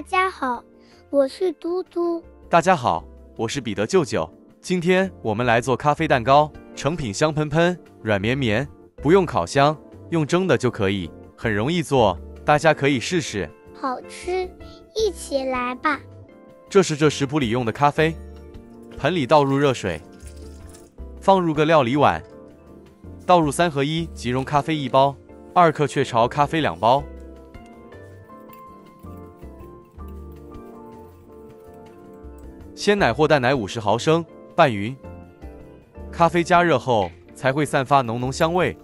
大家好，我是嘟嘟。大家好，我是彼得舅舅。今天我们来做咖啡蛋糕，成品香喷喷、软绵绵，不用烤箱，用蒸的就可以，很容易做，大家可以试试。好吃，一起来吧。这是这食谱里用的咖啡，盆里倒入热水，放入个料理碗，倒入3合1即溶咖啡1包，2克雀巢咖啡2包。 鲜奶或淡奶50毫升，拌匀。咖啡加热后才会散发浓浓香味。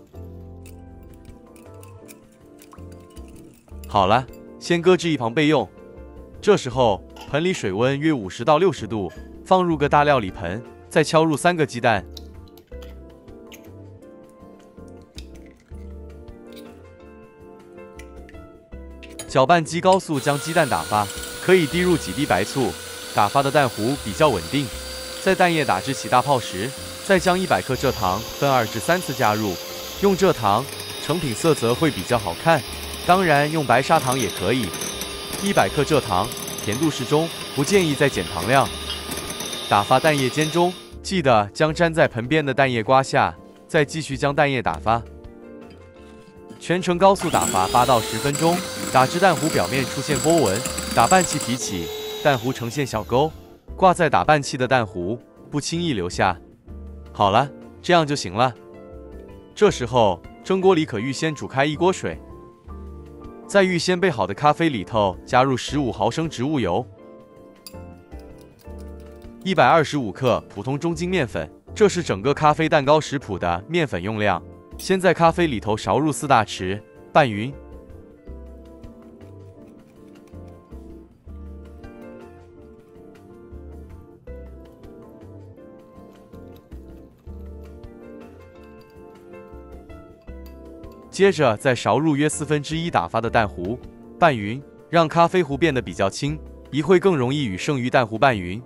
好了，先搁置一旁备用。这时候盆里水温约50到60度，放入个大料理盆，再敲入3个鸡蛋，搅拌机高速将鸡蛋打发，可以滴入几滴白醋。 打发的蛋糊比较稳定，在蛋液打至起大泡时，再将100克蔗糖分2至3次加入。用蔗糖，成品色泽会比较好看，当然用白砂糖也可以。100克蔗糖，甜度适中，不建议再减糖量。打发蛋液间中，记得将粘在盆边的蛋液刮下，再继续将蛋液打发。全程高速打发8到10分钟，打至蛋糊表面出现波纹，打拌器提起。 蛋糊呈现小钩，挂在打拌器的蛋糊不轻易流下。好了，这样就行了。这时候蒸锅里可预先煮开1锅水，在预先备好的咖啡里头加入15毫升植物油、125克普通中筋面粉，这是整个咖啡蛋糕食谱的面粉用量。先在咖啡里头勺入4大匙，拌匀。 接着再勺入约1/4打发的蛋糊，拌匀，让咖啡糊变得比较轻，一会更容易与剩余蛋糊拌匀。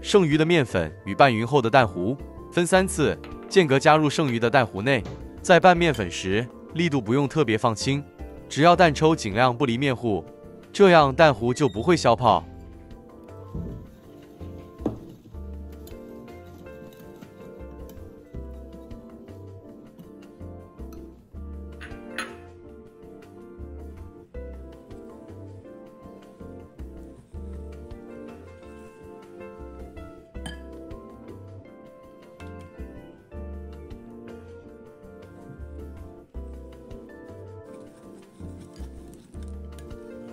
剩余的面粉与拌匀后的蛋糊分3次间隔加入剩余的蛋糊内，在拌面粉时力度不用特别放轻，只要蛋抽尽量不离面糊，这样蛋糊就不会消泡。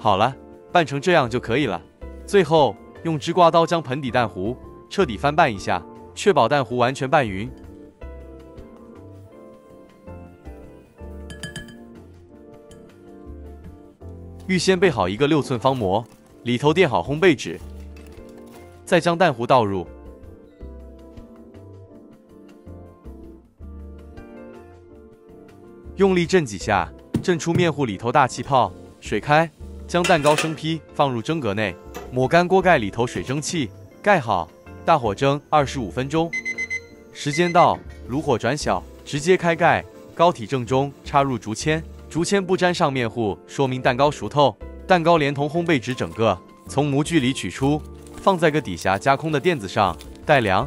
好了，拌成这样就可以了。最后用直刮刀将盆底蛋糊彻底翻拌一下，确保蛋糊完全拌匀。预先备好一个6寸方模，里头垫好烘焙纸，再将蛋糊倒入，用力震几下，震出面糊里头大气泡。水开。 将蛋糕生坯放入蒸格内，抹干锅盖里头水蒸气，盖好，大火蒸25分钟。时间到，炉火转小，直接开盖，高体正中插入竹签，竹签不沾上面糊，说明蛋糕熟透。蛋糕连同烘焙纸整个从模具里取出，放在个底下加空的垫子上待凉。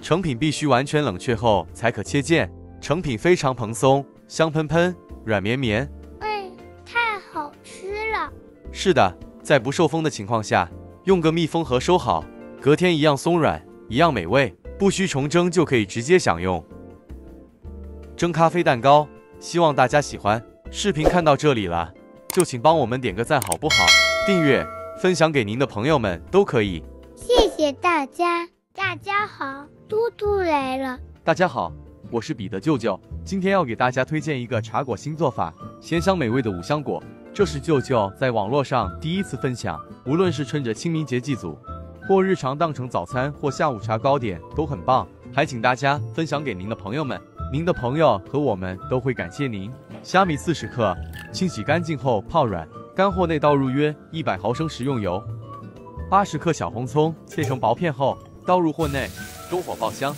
成品必须完全冷却后才可切见，成品非常蓬松，香喷喷。 软绵绵，哎，太好吃了！是的，在不受风的情况下，用个密封盒收好，隔天一样松软，一样美味，不需重蒸就可以直接享用。蒸咖啡蛋糕，希望大家喜欢。视频看到这里了，就请帮我们点个赞好不好？订阅、分享给您的朋友们都可以。谢谢大家，大家好，嘟嘟来了。大家好。 我是彼得舅舅，今天要给大家推荐一个茶果新做法，鲜香美味的五香果。这是舅舅在网络上第1次分享，无论是趁着清明节祭祖，或日常当成早餐或下午茶糕点都很棒。还请大家分享给您的朋友们，您的朋友和我们都会感谢您。虾米40克，清洗干净后泡软，干货内倒入约100毫升食用油，80克小红葱切成薄片后倒入货内，中火爆香。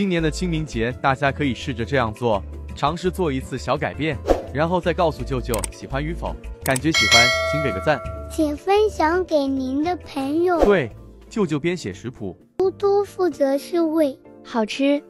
今年的清明节，大家可以试着这样做，尝试做一次小改变，然后再告诉舅舅喜欢与否。感觉喜欢，请给个赞，请分享给您的朋友。对，舅舅编写食谱，嘟嘟负责试味，好吃。